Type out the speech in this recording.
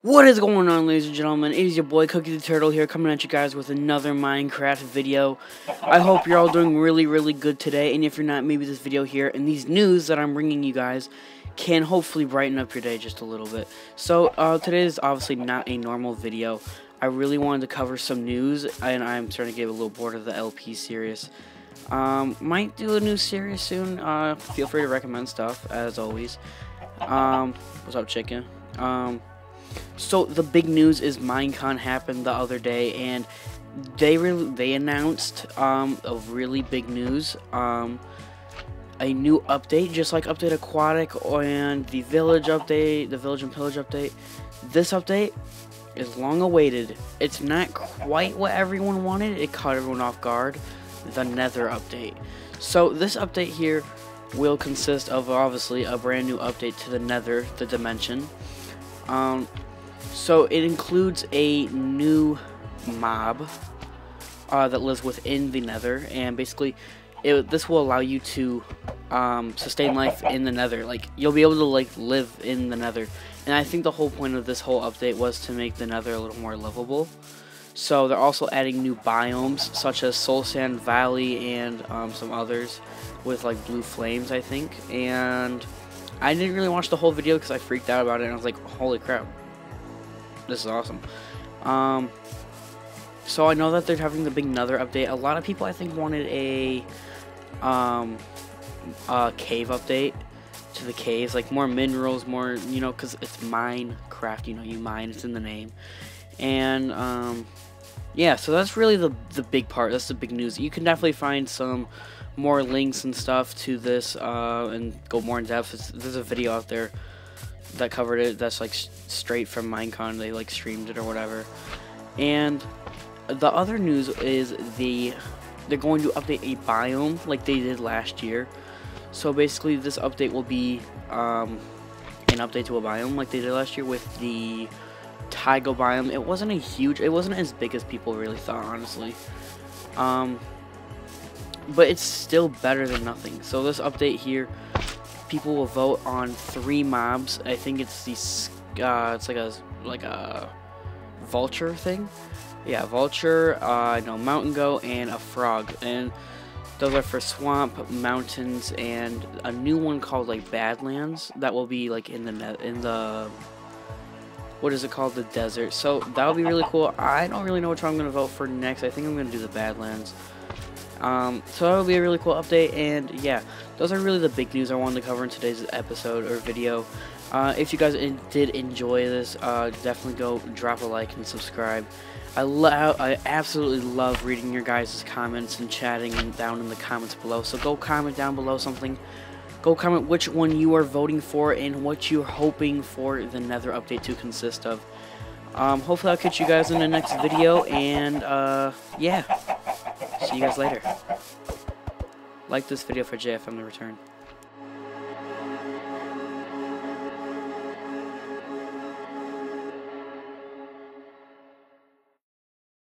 What is going on, ladies and gentlemen? It is your boy Cookie the Turtle here, coming at you guys with another Minecraft video. I hope you're all doing really good today, and if you're not, maybe this video here and these news that I'm bringing you guys can hopefully brighten up your day just a little bit. So today is obviously not a normal video. I really wanted to cover some news, and I'm starting to get a little bored of the LP series. Might do a new series soon. Feel free to recommend stuff as always. What's up, chicken? So the big news is Minecon happened the other day, and they announced a really big news, a new update, just like Update Aquatic and the village update, the village and pillage update. This update is long awaited. It's not quite what everyone wanted. It caught everyone off guard. The Nether update. So this update here will consist of obviously a brand new update to the Nether, the dimension. So it includes a new mob that lives within the Nether, and basically this will allow you to sustain life in the Nether. Like, you'll be able to like live in the Nether, and I think the whole point of this whole update was to make the Nether a little more livable. So they're also adding new biomes such as Soul Sand Valley and some others with like blue flames, I think. And I didn't really watch the whole video because I freaked out about it, and I was like, holy crap, this is awesome. So I know that they're having the big Nether update. A lot of people, I think, wanted a cave update to the caves, like more minerals, more, you know, because it's Minecraft, you know, you mine, it's in the name. And yeah, so that's really the big part. That's the big news. You can definitely find some more links and stuff to this and go more in depth. There's a video out there that covered it, that's like straight from Minecon. They like streamed it or whatever. And the other news is they're going to update a biome like they did last year. So basically this update will be an update to a biome like they did last year with the Taiga biome. It wasn't as big as people really thought, honestly, but it's still better than nothing. So this update here, people will vote on 3 mobs. I think it's the it's like a vulture thing. Yeah, vulture, no, mountain goat, and a frog. And those are for swamp, mountains, and a new one called like Badlands that will be like in the what is it called, the desert. So that would be really cool. I don't really know which one I'm going to vote for next. I think I'm going to do the Badlands. So that would be a really cool update. And yeah, those are really the big news I wanted to cover in today's episode or video. If you guys did enjoy this, definitely go drop a like and subscribe. I absolutely love reading your guys' comments and chatting down in the comments below. So go comment down below something. Go comment which one you are voting for and what you're hoping for the Nether update to consist of. Hopefully I'll catch you guys in the next video, and yeah, see you guys later. Like this video for JFM to return.